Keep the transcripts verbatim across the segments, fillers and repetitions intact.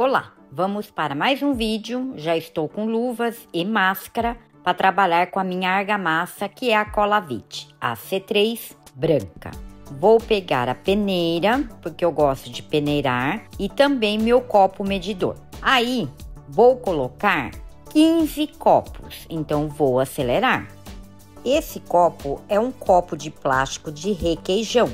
Olá, vamos para mais um vídeo. Já estou com luvas e máscara para trabalhar com a minha argamassa, que é a cola Vite A C três branca. Vou pegar a peneira, porque eu gosto de peneirar, e também meu copo medidor. Aí, vou colocar quinze copos, então vou acelerar. Esse copo é um copo de plástico de requeijão.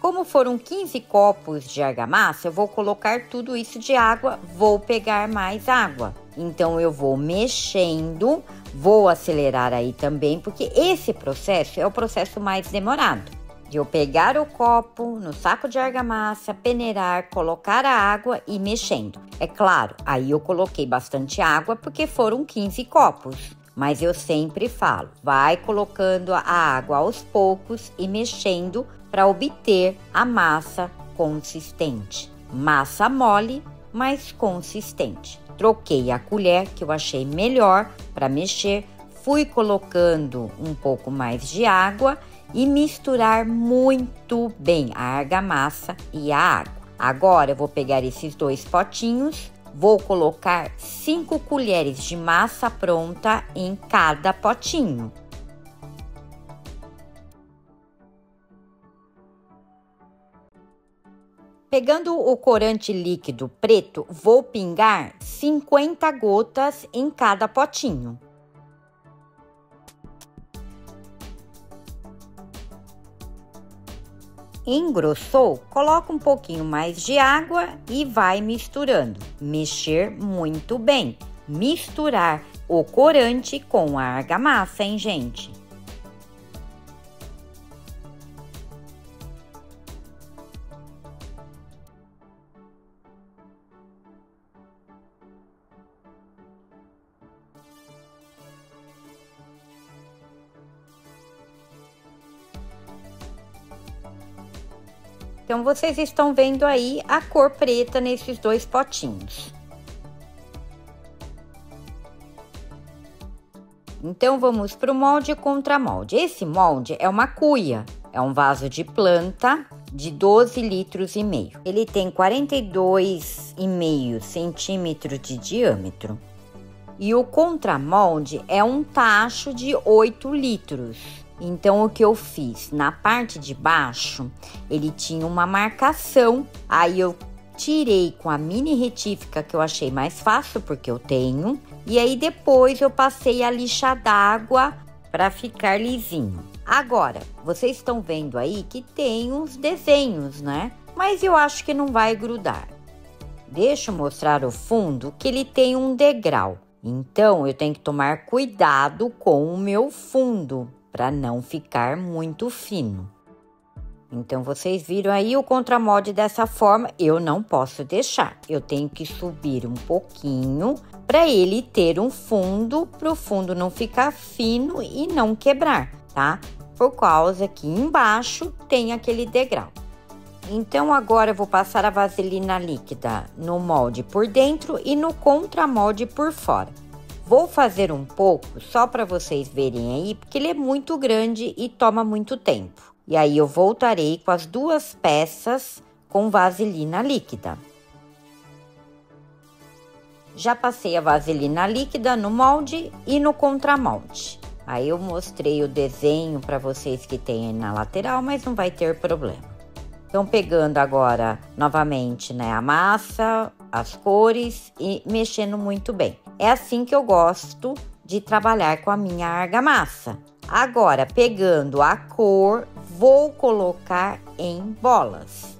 Como foram quinze copos de argamassa, eu vou colocar tudo isso de água, vou pegar mais água. Então, eu vou mexendo, vou acelerar aí também, porque esse processo é o processo mais demorado. De eu pegar o copo no saco de argamassa, peneirar, colocar a água e mexendo. É claro, aí eu coloquei bastante água, porque foram quinze copos. Mas eu sempre falo, vai colocando a água aos poucos e mexendo para obter a massa consistente. Massa mole, mas consistente. Troquei a colher, que eu achei melhor para mexer. Fui colocando um pouco mais de água e misturar muito bem a argamassa e a água. Agora eu vou pegar esses dois potinhos. Vou colocar cinco colheres de massa pronta em cada potinho. Pegando o corante líquido preto, vou pingar cinquenta gotas em cada potinho. Engrossou, coloca um pouquinho mais de água e vai misturando. Mexer muito bem. Misturar o corante com a argamassa, hein, gente? Então, vocês estão vendo aí a cor preta nesses dois potinhos. Então, vamos para o molde contra molde. Esse molde é uma cuia, é um vaso de planta de doze litros e meio. Ele tem quarenta e dois vírgula cinco centímetros de diâmetro. E o contramolde é um tacho de oito litros. Então, o que eu fiz? Na parte de baixo, ele tinha uma marcação. Aí, eu tirei com a mini retífica, que eu achei mais fácil, porque eu tenho. E aí, depois, eu passei a lixa d'água para ficar lisinho. Agora, vocês estão vendo aí que tem uns desenhos, né? Mas eu acho que não vai grudar. Deixa eu mostrar o fundo, que ele tem um degrau. Então, eu tenho que tomar cuidado com o meu fundo, para não ficar muito fino. Então, vocês viram aí o contramolde dessa forma, eu não posso deixar. Eu tenho que subir um pouquinho, para ele ter um fundo, para o fundo não ficar fino e não quebrar, tá? Por causa que embaixo tem aquele degrau. Então, agora eu vou passar a vaselina líquida no molde por dentro e no contramolde por fora. Vou fazer um pouco só para vocês verem aí, porque ele é muito grande e toma muito tempo. E aí, eu voltarei com as duas peças com vaselina líquida. Já passei a vaselina líquida no molde e no contramolde. Aí, eu mostrei o desenho para vocês que tem aí na lateral, mas não vai ter problema. Então, pegando agora novamente, né, a massa, as cores e mexendo muito bem. É assim que eu gosto de trabalhar com a minha argamassa. Agora, pegando a cor, vou colocar em bolas.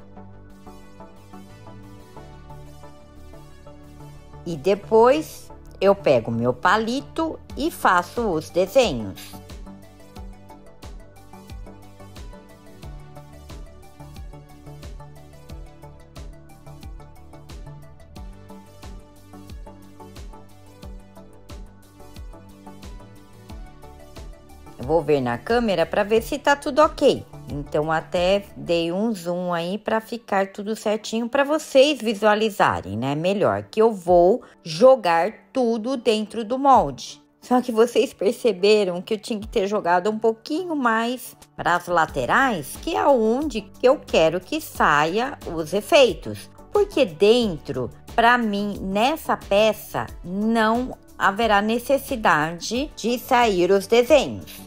E depois, eu pego meu palito e faço os desenhos. Vou ver na câmera para ver se tá tudo ok. Então, até dei um zoom aí para ficar tudo certinho para vocês visualizarem, né? Melhor, que eu vou jogar tudo dentro do molde. Só que vocês perceberam que eu tinha que ter jogado um pouquinho mais para as laterais, que é onde eu quero que saia os efeitos. Porque dentro, para mim, nessa peça, não haverá necessidade de sair os desenhos.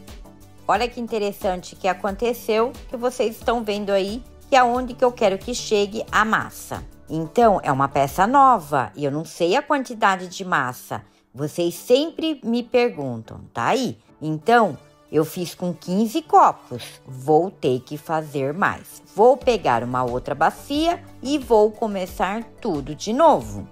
Olha que interessante que aconteceu, que vocês estão vendo aí, que é onde que eu quero que chegue a massa. Então, é uma peça nova e eu não sei a quantidade de massa. Vocês sempre me perguntam, tá aí? Então, eu fiz com quinze copos, vou ter que fazer mais. Vou pegar uma outra bacia e vou começar tudo de novo.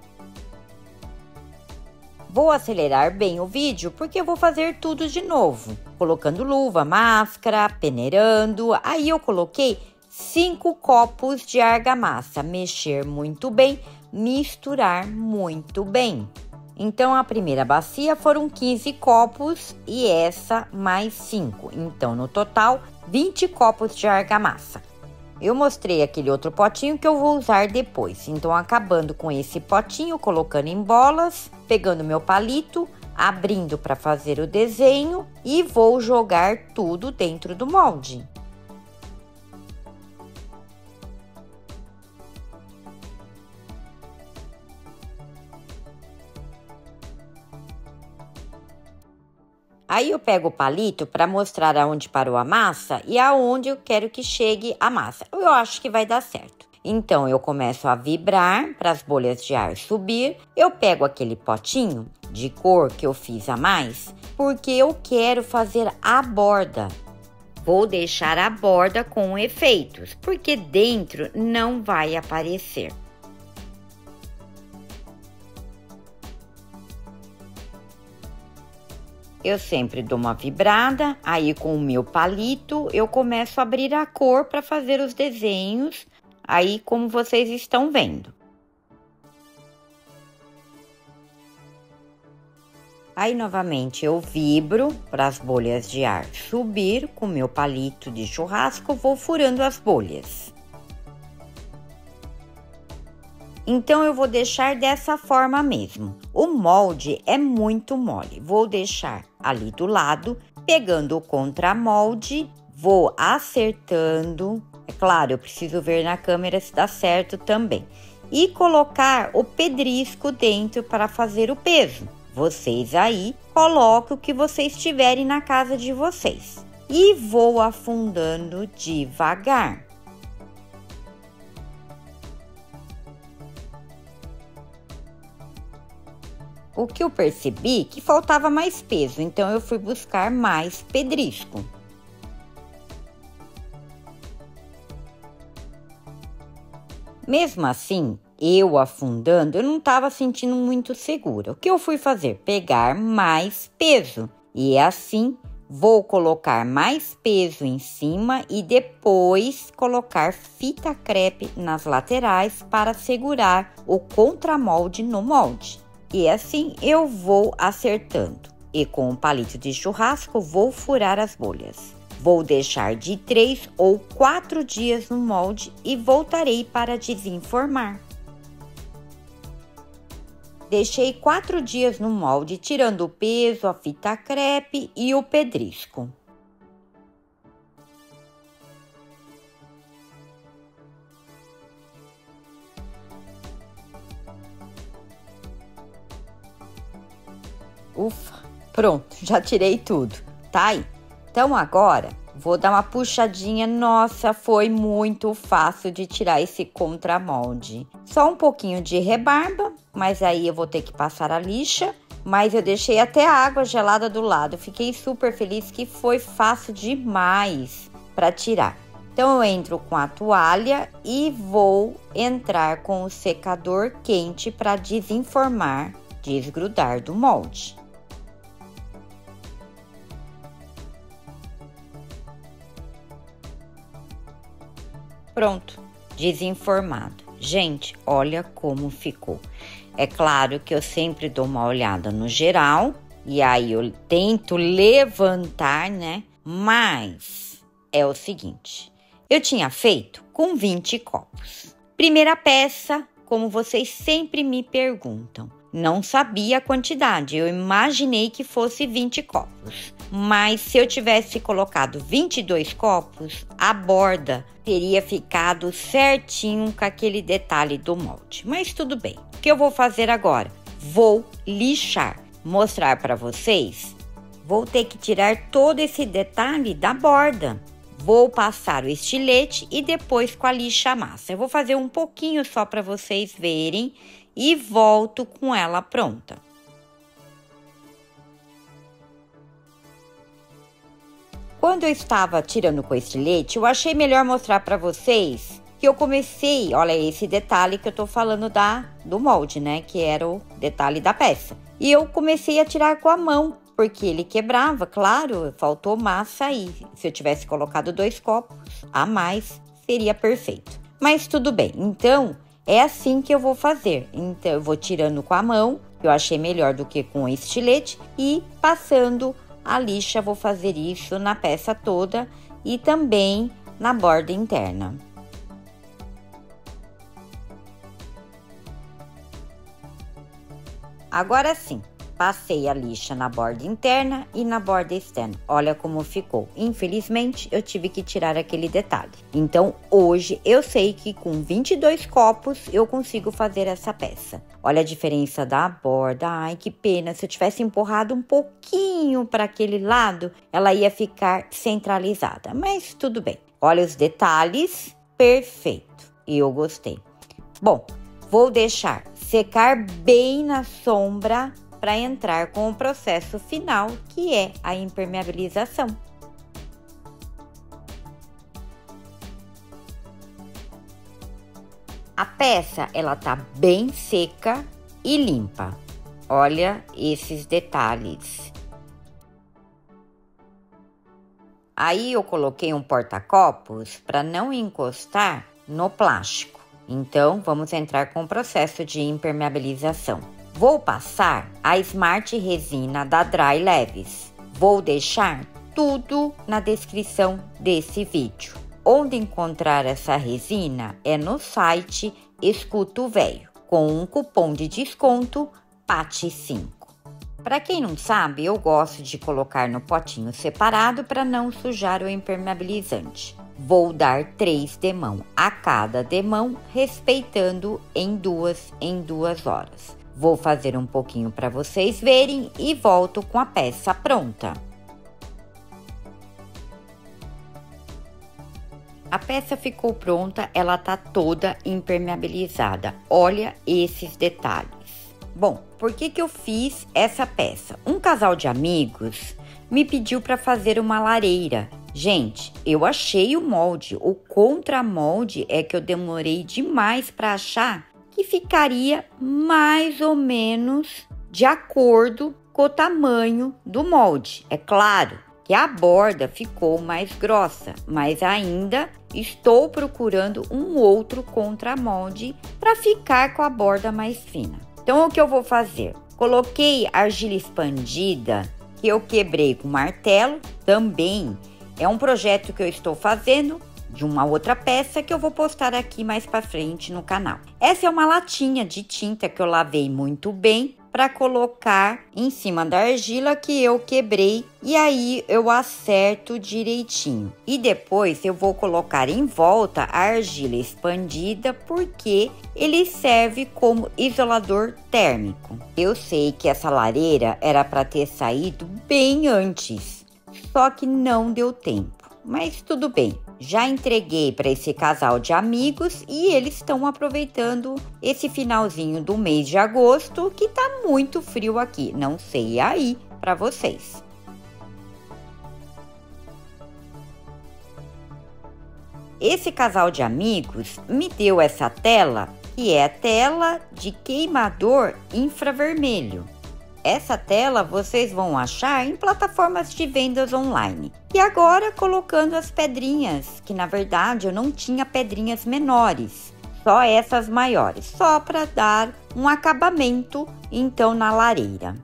Vou acelerar bem o vídeo porque eu vou fazer tudo de novo. Colocando luva, máscara, peneirando. Aí eu coloquei cinco copos de argamassa. Mexer muito bem, misturar muito bem. Então, a primeira bacia foram quinze copos e essa mais cinco. Então, no total, vinte copos de argamassa. Eu mostrei aquele outro potinho que eu vou usar depois. Então, acabando com esse potinho, colocando em bolas, pegando meu palito, abrindo para fazer o desenho e vou jogar tudo dentro do molde. Aí eu pego o palito para mostrar aonde parou a massa e aonde eu quero que chegue a massa. Eu acho que vai dar certo. Então, eu começo a vibrar para as bolhas de ar subir. Eu pego aquele potinho de cor que eu fiz a mais, porque eu quero fazer a borda. Vou deixar a borda com efeitos, porque dentro não vai aparecer. Eu sempre dou uma vibrada, aí com o meu palito eu começo a abrir a cor para fazer os desenhos, aí como vocês estão vendo. Aí novamente eu vibro para as bolhas de ar subir, com o meu palito de churrasco vou furando as bolhas. Então, eu vou deixar dessa forma mesmo. O molde é muito mole. Vou deixar ali do lado, pegando o contramolde, vou acertando. É claro, eu preciso ver na câmera se dá certo também. E colocar o pedrisco dentro para fazer o peso. Vocês aí, coloquem o que vocês tiverem na casa de vocês. E vou afundando devagar. O que eu percebi que faltava mais peso, então eu fui buscar mais pedrisco. Mesmo assim, eu afundando, eu não estava sentindo muito segura. O que eu fui fazer? Pegar mais peso. E assim, vou colocar mais peso em cima e depois colocar fita crepe nas laterais para segurar o contramolde no molde. E assim eu vou acertando e com o palito de churrasco vou furar as bolhas. Vou deixar de três ou quatro dias no molde e voltarei para desenformar. Deixei quatro dias no molde, tirando o peso, a fita crepe e o pedrisco. Ufa, pronto, já tirei tudo, tá aí? Então agora, vou dar uma puxadinha, nossa, foi muito fácil de tirar esse contramolde. Só um pouquinho de rebarba, mas aí eu vou ter que passar a lixa, mas eu deixei até a água gelada do lado. Fiquei super feliz que foi fácil demais para tirar. Então eu entro com a toalha e vou entrar com o secador quente para desenformar, desgrudar do molde. Pronto, desenformado. Gente, olha como ficou. É claro que eu sempre dou uma olhada no geral, e aí eu tento levantar, né? Mas é o seguinte, Eu tinha feito com vinte copos. Primeira peça, como vocês sempre me perguntam, não sabia a quantidade, eu imaginei que fosse vinte copos. Mas se eu tivesse colocado vinte e dois copos, a borda teria ficado certinho com aquele detalhe do molde. Mas tudo bem. O que eu vou fazer agora? Vou lixar, mostrar para vocês. Vou ter que tirar todo esse detalhe da borda. Vou passar o estilete e depois com a lixa massa. Eu vou fazer um pouquinho só para vocês verem e volto com ela pronta. Quando eu estava tirando com o estilete, eu achei melhor mostrar para vocês que eu comecei, olha esse detalhe que eu tô falando da, do molde, né? Que era o detalhe da peça. E eu comecei a tirar com a mão, porque ele quebrava, claro, faltou massa aí. Se eu tivesse colocado dois copos a mais, seria perfeito. Mas tudo bem, então é assim que eu vou fazer. Então eu vou tirando com a mão, eu achei melhor do que com o estilete, e passando a lixa, vou fazer isso na peça toda e também na borda interna. Agora sim, passei a lixa na borda interna e na borda externa. Olha como ficou. Infelizmente, eu tive que tirar aquele detalhe. Então, hoje, eu sei que com vinte e dois copos, eu consigo fazer essa peça. Olha a diferença da borda. Ai, que pena. Se eu tivesse empurrado um pouquinho para aquele lado, ela ia ficar centralizada. Mas tudo bem. Olha os detalhes. Perfeito. E eu gostei. Bom, vou deixar secar bem na sombra para entrar com o processo final, que é a impermeabilização. A peça, ela tá bem seca e limpa. Olha esses detalhes. Aí eu coloquei um porta-copos para não encostar no plástico. Então, vamos entrar com o processo de impermeabilização. Vou passar a Smart Resina da Dryleves. Vou deixar tudo na descrição desse vídeo. Onde encontrar essa resina é no site Escuta o Véio, com um cupom de desconto P A T cinco. Para quem não sabe, eu gosto de colocar no potinho separado para não sujar o impermeabilizante. Vou dar três demão a cada demão, respeitando em duas em duas horas. Vou fazer um pouquinho para vocês verem e volto com a peça pronta. A peça ficou pronta, ela tá toda impermeabilizada. Olha esses detalhes. Bom, por que que eu fiz essa peça? Um casal de amigos me pediu para fazer uma lareira. Gente, eu achei o molde, o contramolde é que eu demorei demais para achar que ficaria mais ou menos de acordo com o tamanho do molde. É claro que a borda ficou mais grossa, mas ainda estou procurando um outro contramolde para ficar com a borda mais fina. Então, o que eu vou fazer? Coloquei argila expandida que eu quebrei com martelo também. É um projeto que eu estou fazendo de uma outra peça que eu vou postar aqui mais para frente no canal. Essa é uma latinha de tinta que eu lavei muito bem para colocar em cima da argila que eu quebrei e aí eu acerto direitinho. E depois eu vou colocar em volta a argila expandida porque ele serve como isolador térmico. Eu sei que essa lareira era para ter saído bem antes. Só que não deu tempo, mas tudo bem. Já entreguei para esse casal de amigos e eles estão aproveitando esse finalzinho do mês de agosto, que tá muito frio aqui. Não sei aí para vocês. Esse casal de amigos me deu essa tela, que é a tela de queimador infravermelho. Essa tela vocês vão achar em plataformas de vendas online. E agora colocando as pedrinhas, que na verdade eu não tinha pedrinhas menores, só essas maiores, só para dar um acabamento então na lareira.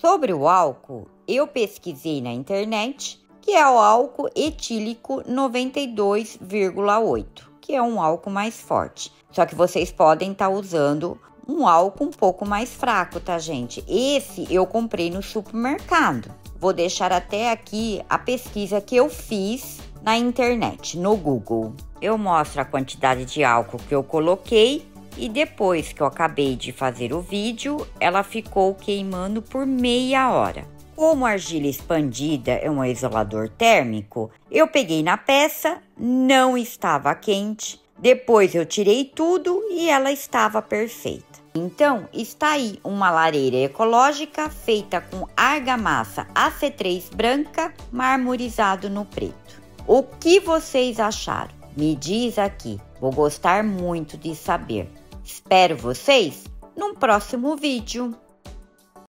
Sobre o álcool, eu pesquisei na internet, que é o álcool etílico noventa e dois vírgula oito, que é um álcool mais forte. Só que vocês podem estar usando um álcool um pouco mais fraco, tá, gente? Esse eu comprei no supermercado. Vou deixar até aqui a pesquisa que eu fiz na internet, no Google. Eu mostro a quantidade de álcool que eu coloquei e depois que eu acabei de fazer o vídeo, ela ficou queimando por meia hora. Como a argila expandida é um isolador térmico, eu peguei na peça, não estava quente. Depois eu tirei tudo e ela estava perfeita. Então, está aí uma lareira ecológica feita com argamassa A C três branca, marmorizado no preto. O que vocês acharam? Me diz aqui, vou gostar muito de saber. Espero vocês num próximo vídeo.